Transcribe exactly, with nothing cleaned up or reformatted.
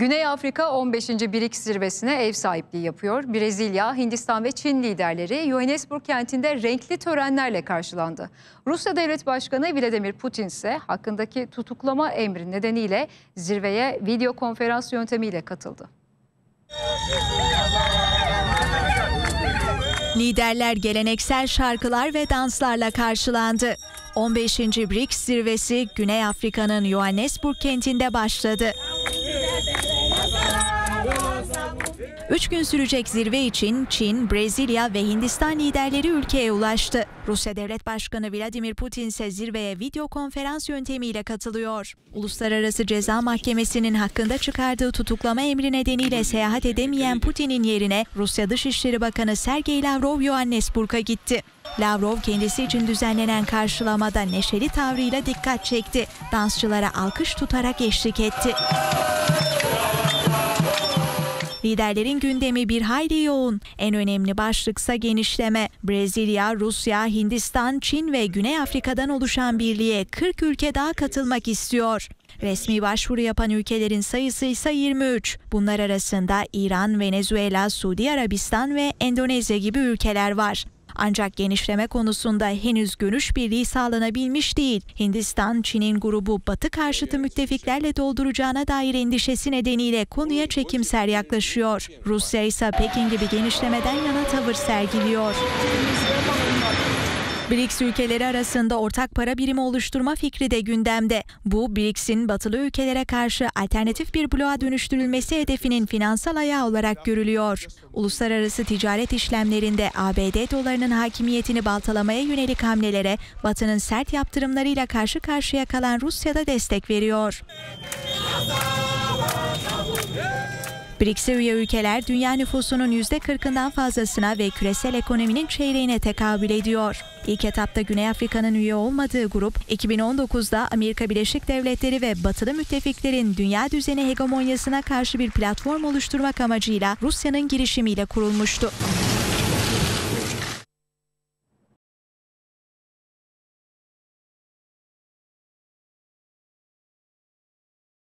Güney Afrika on beşinci BRICS zirvesine ev sahipliği yapıyor. Brezilya, Hindistan ve Çin liderleri Johannesburg kentinde renkli törenlerle karşılandı. Rusya Devlet Başkanı Vladimir Putin ise hakkındaki tutuklama emri nedeniyle zirveye video konferans yöntemiyle katıldı. Liderler geleneksel şarkılar ve danslarla karşılandı. on beşinci BRICS zirvesi Güney Afrika'nın Johannesburg kentinde başladı. Üç gün sürecek zirve için Çin, Brezilya ve Hindistan liderleri ülkeye ulaştı. Rusya Devlet Başkanı Vladimir Putin ise zirveye video konferans yöntemiyle katılıyor. Uluslararası Ceza Mahkemesi'nin hakkında çıkardığı tutuklama emri nedeniyle seyahat edemeyen Putin'in yerine Rusya Dışişleri Bakanı Sergey Lavrov Johannesburg'a gitti. Lavrov kendisi için düzenlenen karşılamada neşeli tavrıyla dikkat çekti. Dansçılara alkış tutarak eşlik etti. Liderlerin gündemi bir hayli yoğun. En önemli başlıksa genişleme. Brezilya, Rusya, Hindistan, Çin ve Güney Afrika'dan oluşan birliğe kırk ülke daha katılmak istiyor. Resmi başvuru yapan ülkelerin sayısı ise yirmi üç. Bunlar arasında İran, Venezuela, Suudi Arabistan ve Endonezya gibi ülkeler var. Ancak genişleme konusunda henüz görüş birliği sağlanabilmiş değil. Hindistan, Çin'in grubu Batı karşıtı müttefiklerle dolduracağına dair endişesi nedeniyle konuya çekimser yaklaşıyor. Rusya ise Pekin gibi genişlemeden yana tavır sergiliyor. BRICS ülkeleri arasında ortak para birimi oluşturma fikri de gündemde. Bu, BRICS'in batılı ülkelere karşı alternatif bir bloğa dönüştürülmesi hedefinin finansal ayağı olarak görülüyor. Uluslararası ticaret işlemlerinde A B D dolarının hakimiyetini baltalamaya yönelik hamlelere Batı'nın sert yaptırımlarıyla karşı karşıya kalan Rusya da destek veriyor. BRICS'e üye ülkeler dünya nüfusunun yüzde kırkından fazlasına ve küresel ekonominin çeyreğine tekabül ediyor. İlk etapta Güney Afrika'nın üye olmadığı grup, iki bin on dokuzda Amerika Birleşik Devletleri ve batılı müttefiklerin dünya düzeni hegemonyasına karşı bir platform oluşturmak amacıyla Rusya'nın girişimiyle kurulmuştu.